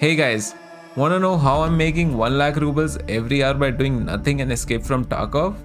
Hey guys, wanna know how I'm making 1 lakh rubles every hour by doing nothing and Escape from Tarkov?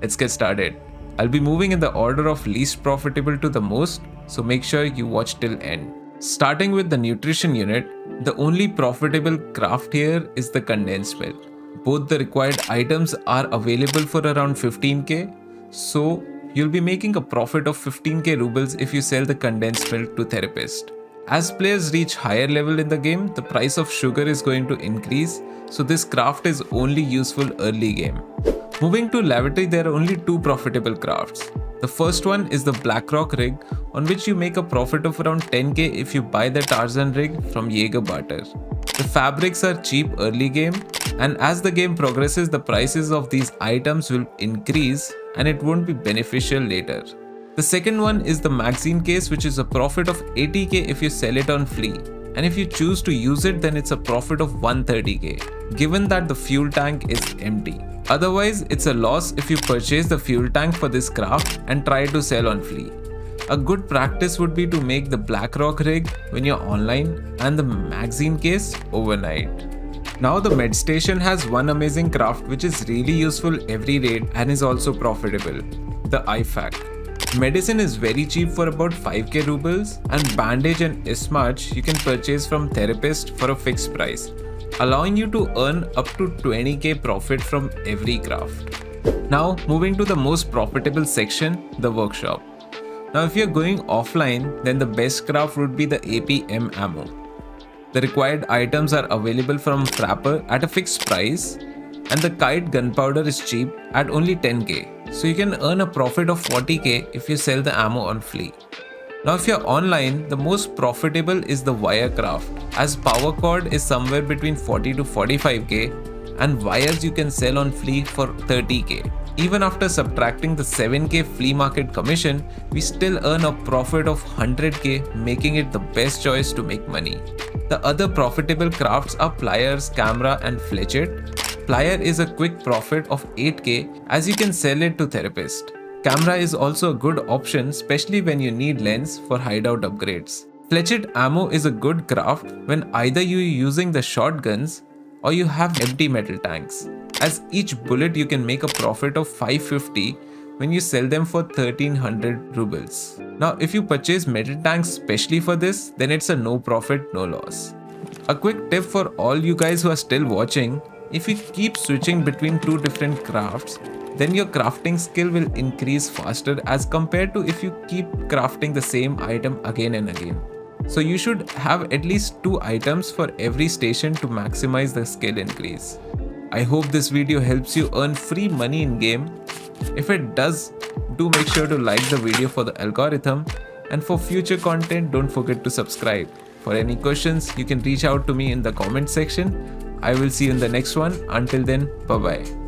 Let's get started. I'll be moving in the order of least profitable to the most, so make sure you watch till end. Starting with the Nutrition Unit, the only profitable craft here is the condensed milk. Both the required items are available for around 15k, so you'll be making a profit of 15k rubles if you sell the condensed milk to Therapist. As players reach higher level in the game, the price of sugar is going to increase, so this craft is only useful early game. Moving to Lavatory, there are only two profitable crafts. The first one is the Blackrock rig, on which you make a profit of around 10k if you buy the Tarzan rig from Jaeger barter. The fabrics are cheap early game, and as the game progresses, the prices of these items will increase and it won't be beneficial later. The second one is the magazine case, which is a profit of 80k if you sell it on flea, and if you choose to use it, then it's a profit of 130k, given that the fuel tank is empty. Otherwise, it's a loss if you purchase the fuel tank for this craft and try to sell on flea. A good practice would be to make the Blackrock rig when you're online and the magazine case overnight. Now the Medstation has one amazing craft which is really useful every raid and is also profitable, the IFAC. Medicine is very cheap for about 5k rubles, and bandage and esmarch you can purchase from Therapist for a fixed price, allowing you to earn up to 20k profit from every craft. Now moving to the most profitable section, the workshop. Now if you're going offline, then the best craft would be the APM ammo. The required items are available from Trapper at a fixed price, and the kite gunpowder is cheap at only 10k. So you can earn a profit of 40k if you sell the ammo on flea. Now if you're online, the most profitable is the wire craft, as power cord is somewhere between 40 to 45k and wires you can sell on flea for 30k. Even after subtracting the 7k flea market commission, we still earn a profit of 100k, making it the best choice to make money. The other profitable crafts are pliers, camera and fletched. Plier is a quick profit of 8k as you can sell it to Therapist. Camera is also a good option, especially when you need lens for hideout upgrades. Fletched ammo is a good craft when either you are using the shotguns or you have empty metal tanks, as each bullet you can make a profit of 550 when you sell them for 1300 rubles. Now if you purchase metal tanks specially for this, then it's a no profit no loss. A quick tip for all you guys who are still watching: if you keep switching between two different crafts, then your crafting skill will increase faster as compared to if you keep crafting the same item again and again. So you should have at least two items for every station to maximize the skill increase. I hope this video helps you earn free money in game. If it does, do make sure to like the video for the algorithm, and for future content don't forget to subscribe. For any questions, you can reach out to me in the comment section. I will see you in the next one. Until then, bye-bye.